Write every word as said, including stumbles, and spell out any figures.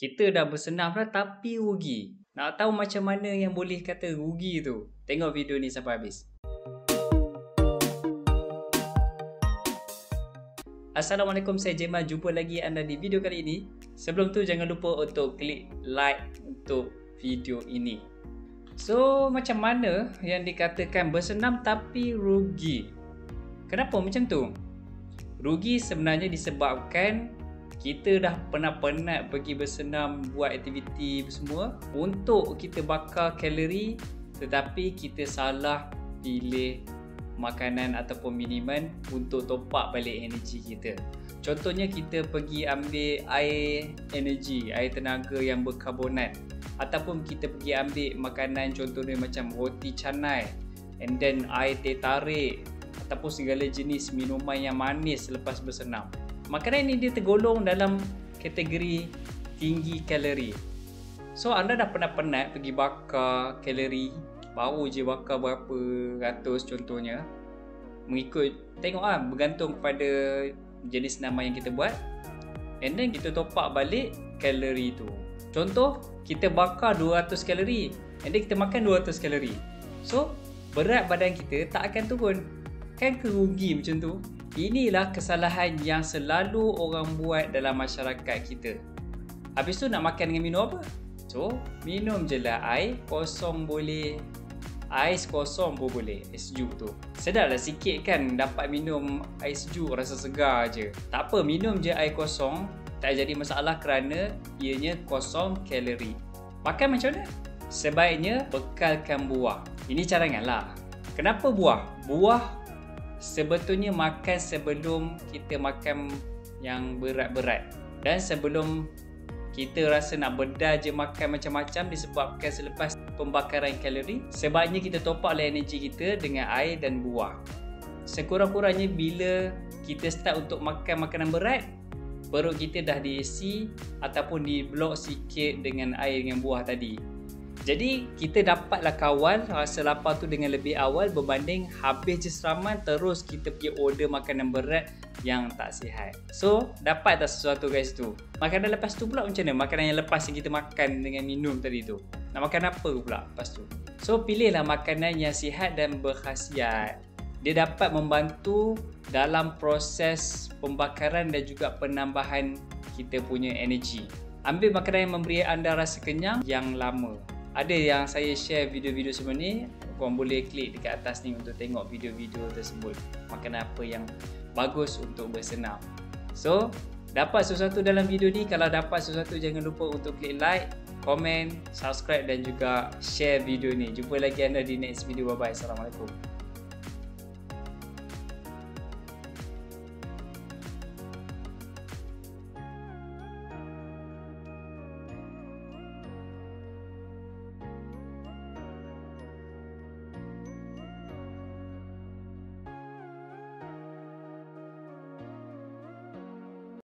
Kita dah bersenam dah tapi rugi. Nak tahu macam mana yang boleh kata rugi tu? Tengok video ni sampai habis. Assalamualaikum, saya Jemal. Jumpa lagi anda di video kali ini. Sebelum tu jangan lupa untuk klik like untuk video ini. So, macam mana yang dikatakan bersenam tapi rugi? Kenapa macam tu? Rugi sebenarnya disebabkan kita dah penat-penat pergi bersenam, buat aktiviti semua untuk kita bakar kalori, tetapi kita salah pilih makanan ataupun minuman untuk top up balik energi kita. Contohnya kita pergi ambil air energi, air tenaga yang berkarbonat, ataupun kita pergi ambil makanan contohnya macam roti canai and then air teh tarik ataupun segala jenis minuman yang manis selepas bersenam. Makanan ini dia tergolong dalam kategori tinggi kalori. So anda dah penat-penat pergi bakar kalori, baru je bakar berapa ratus contohnya. Mengikut, tengok lah, bergantung kepada jenis senaman yang kita buat. And then kita top up balik kalori tu. Contoh, kita bakar dua ratus kalori and then kita makan dua ratus kalori. So, berat badan kita tak akan turun. Kan kerugi macam tu? Inilah kesalahan yang selalu orang buat dalam masyarakat kita. Habis tu nak makan dengan minum apa? So, minum je lah air kosong boleh. Ais kosong pun boleh, ais sejuk tu. Sedarlah sikit kan dapat minum ais sejuk, rasa segar je. Tak apa, minum je air kosong. Tak jadi masalah kerana ianya kosong kalori. Makan macam mana? Sebaiknya bekalkan buah. Ini cadangan lah. Kenapa buah? Buah sebetulnya makan sebelum kita makan yang berat-berat dan sebelum kita rasa nak bedah je makan macam-macam disebabkan selepas pembakaran kalori, sebaiknya kita top up lah energi kita dengan air dan buah. Sekurang-kurangnya bila kita start untuk makan makanan berat, perut kita dah diisi ataupun diblok sikit dengan air dengan buah tadi. Jadi kita dapatlah kawal rasa lapar tu dengan lebih awal berbanding habis je seraman terus kita pergi order makanan berat yang tak sihat. So dapat tak sesuatu guys tu? Makanan lepas tu pula macam mana? Makanan yang lepas yang kita makan dengan minum tadi tu, nak makan apa pula lepas tu? So pilihlah makanan yang sihat dan berkhasiat. Dia dapat membantu dalam proses pembakaran dan juga penambahan kita punya energi. Ambil makanan yang memberi anda rasa kenyang yang lama. Ada yang saya share video-video semua ni, korang boleh klik dekat atas ni untuk tengok video-video tersebut. Makanan apa yang bagus untuk bersenam. So, dapat sesuatu dalam video ni. Kalau dapat sesuatu, jangan lupa untuk klik like, komen, subscribe dan juga share video ni. Jumpa lagi anda di next video. Bye-bye. Assalamualaikum.